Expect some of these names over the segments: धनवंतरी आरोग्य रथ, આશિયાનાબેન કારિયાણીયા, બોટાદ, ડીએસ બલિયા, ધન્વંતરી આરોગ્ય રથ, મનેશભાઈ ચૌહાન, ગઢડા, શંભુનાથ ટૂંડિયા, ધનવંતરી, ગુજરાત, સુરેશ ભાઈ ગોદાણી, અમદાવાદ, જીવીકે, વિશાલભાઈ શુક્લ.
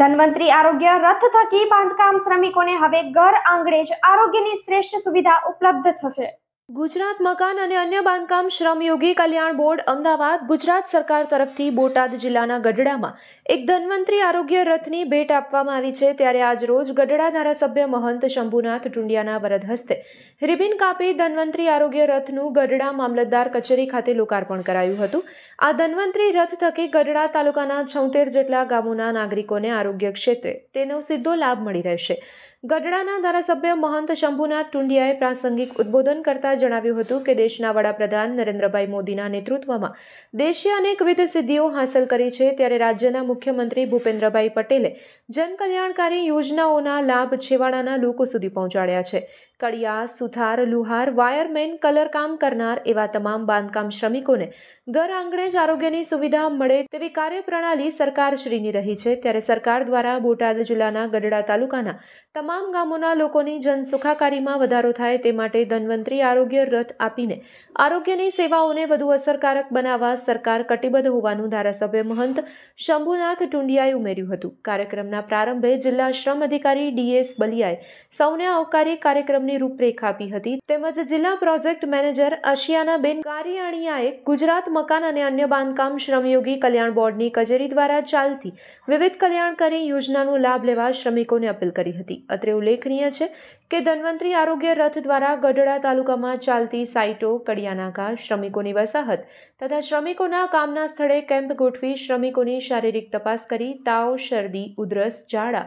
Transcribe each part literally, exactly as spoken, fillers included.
धनवंतरी आरोग्य रथ थकी बांधकाम श्रमिकों ने हवे घर आंगणे ज आरोग्यनी श्रेष्ठ सुविधा उपलब्ध थशे। गुजरात मकान અને અન્ય બાંધકામ શ્રમ યોગી કલ્યાણ બોર્ડ અમદાવાદ ગુજરાત સરકાર તરફથી બોટાદ જિલ્લાના ગઢડામાં એક ધનવંતરી આરોગ્ય રથની ભેટ આપવામાં આવી છે। ત્યારે આજ રોજ ગઢડા ધારાસભ્ય મહંત શંભુનાથ ટૂંડિયાના વરદ હસ્તે રિબિન કાપી ધનવંતરી આરોગ્ય રથનું ગઢડા મામલતદાર કચેરી ખાતે લોકાર્પણ કરાયું હતું। આ ધનવંતરી રથ થકી ગઢડા તાલુકાના છોતેર જેટલા ગામોના નાગરિકોને આરોગ્ય ક્ષેત્રે તેનો સીધો લાભ મળી રહેશે। ગઢડાના ધારાસભ્ય મહંત શંભુનાથ ટૂંડિયાએ પ્રાસંગિક ઉદબોધન કરતા જણાવ્યું હતું કે દેશના વડાપ્રધાન નરેન્દ્ર ભાઈ મોદીના નેતૃત્વમાં દેશે અનેકવિધ સિદ્ધિઓ હાંસલ કરી છે। ત્યારે રાજ્યના મુખ્યમંત્રી ભૂપેન્દ્ર ભાઈ પટેલે જનકલ્યાણકારી યોજનાઓના લાભ છેવાડાના લોકો સુધી પહોંચાડ્યા છે। કડિયા, સુથાર, લુહાર, વાયરમેન, કલરકામ કરનાર એવા તમામ બાંધકામ શ્રમિકોને ઘર આંગણે જ આરોગ્યની સુવિધા મળે તેવી કાર્યપ્રણાલી સરકારશ્રીની રહી છે। ત્યારે સરકાર દ્વારા બોટાદ જિલ્લાના ગઢડા તાલુકાના તમામ તમામ ગામોના લોકોની જનસુખાકારીમાં વધારો થાય તે માટે ધનવંતરી આરોગ્ય રથ આપીને આરોગ્યની સેવાઓને વધુ અસરકારક બનાવવા સરકાર કટિબદ્ધ હોવાનું ધારાસભ્ય મહંત શંભુનાથ ટૂંડિયાએ ઉમેર્યું હતું। કાર્યક્રમના પ્રારંભે જિલ્લા શ્રમ અધિકારી ડીએસ બલિયાએ સૌને આવકારી કાર્યક્રમની રૂપરેખા આપી હતી। તેમજ જિલ્લા પ્રોજેક્ટ મેનેજર આશિયાનાબેન કારિયાણીયાએ ગુજરાત મકાન અને અન્ય બાંધકામ શ્રમયોગી કલ્યાણ બોર્ડની કચેરી દ્વારા ચાલતી વિવિધ કલ્યાણકારી યોજનાનો લાભ લેવા શ્રમિકોને અપીલ કરી હતી। ઉલ્લેખનીય છે કે ધનવંતરી આરોગ્ય રથ દ્વારા ગઢડા તાલુકામાં ચાલતી સાઇટો, કડિયાનાકા, શ્રમિકોની વસાહત તથા શ્રમિકોના કામના સ્થળે કેમ્પ ગોઠવી શ્રમિકોની શારીરિક તપાસ કરી તાવ, શરદી, ઉધરસ, ઝાડા,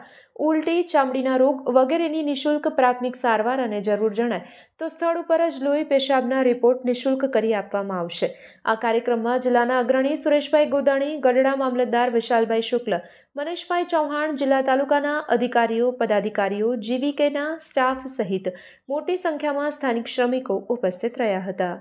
ઉલટી, ચામડીના રોગ વગેરેની નિઃશુલ્ક પ્રાથમિક સારવાર અને જરૂર જણાય તો સ્થળ ઉપર જ લોહી, પેશાબના રિપોર્ટ નિઃશુલ્ક કરી આપવામાં આવશે। આ કાર્યક્રમમાં જિલ્લાના અગ્રણી સુરેશ ભાઈ ગોદાણી, ગઢડા મામલતદાર વિશાલભાઈ શુક્લ, મનેશભાઈ ચૌહાન, જિલ્લા તાલુકાના અધિકારીઓ, પદાધિકારીઓ, જીવીકેના સ્ટાફ સહિત મોટી સંખ્યામાં સ્થાનિક શ્રમિકો ઉપસ્થિત રહ્યા હતા।